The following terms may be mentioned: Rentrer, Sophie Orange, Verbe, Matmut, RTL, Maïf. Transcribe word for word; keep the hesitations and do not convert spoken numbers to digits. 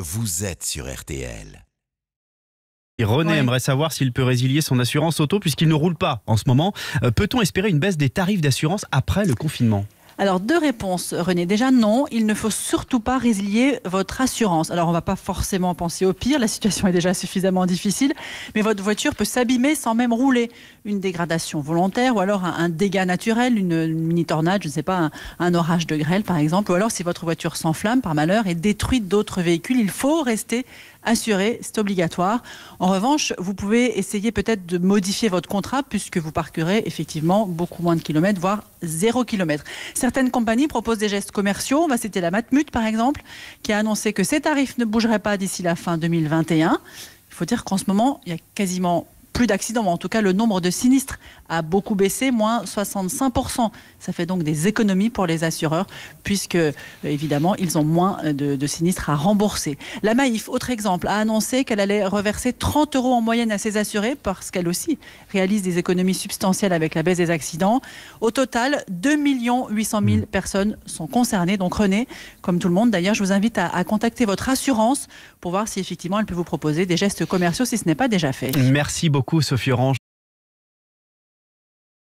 Vous êtes sur R T L. Et René oui. aimerait savoir s'il peut résilier son assurance auto puisqu'il ne roule pas en ce moment. Euh, peut-on espérer une baisse des tarifs d'assurance après le confinement ? Alors, deux réponses, René. Déjà, non, il ne faut surtout pas résilier votre assurance. Alors, on ne va pas forcément penser au pire, la situation est déjà suffisamment difficile, mais votre voiture peut s'abîmer sans même rouler. Une dégradation volontaire ou alors un, un dégât naturel, une, une mini-tornade, je ne sais pas, un, un orage de grêle, par exemple, ou alors si votre voiture s'enflamme, par malheur, et détruit d'autres véhicules, il faut rester assuré, c'est obligatoire. En revanche, vous pouvez essayer peut-être de modifier votre contrat puisque vous parcourez effectivement beaucoup moins de kilomètres, voire zéro kilomètre. Certaines compagnies proposent des gestes commerciaux. On va citer la Matmut, par exemple, qui a annoncé que ses tarifs ne bougeraient pas d'ici la fin deux mille vingt et un. Il faut dire qu'en ce moment, il y a quasiment plus d'accidents, mais en tout cas, le nombre de sinistres a beaucoup baissé, moins soixante-cinq pour cent. Ça fait donc des économies pour les assureurs, puisque, évidemment, ils ont moins de, de sinistres à rembourser. La Maïf, autre exemple, a annoncé qu'elle allait reverser trente euros en moyenne à ses assurés, parce qu'elle aussi réalise des économies substantielles avec la baisse des accidents. Au total, deux millions huit cent mille personnes sont concernées. Donc, René, comme tout le monde, d'ailleurs, je vous invite à, à contacter votre assurance pour voir si, effectivement, elle peut vous proposer des gestes commerciaux, si ce n'est pas déjà fait. Merci beaucoup. Sophie Orange.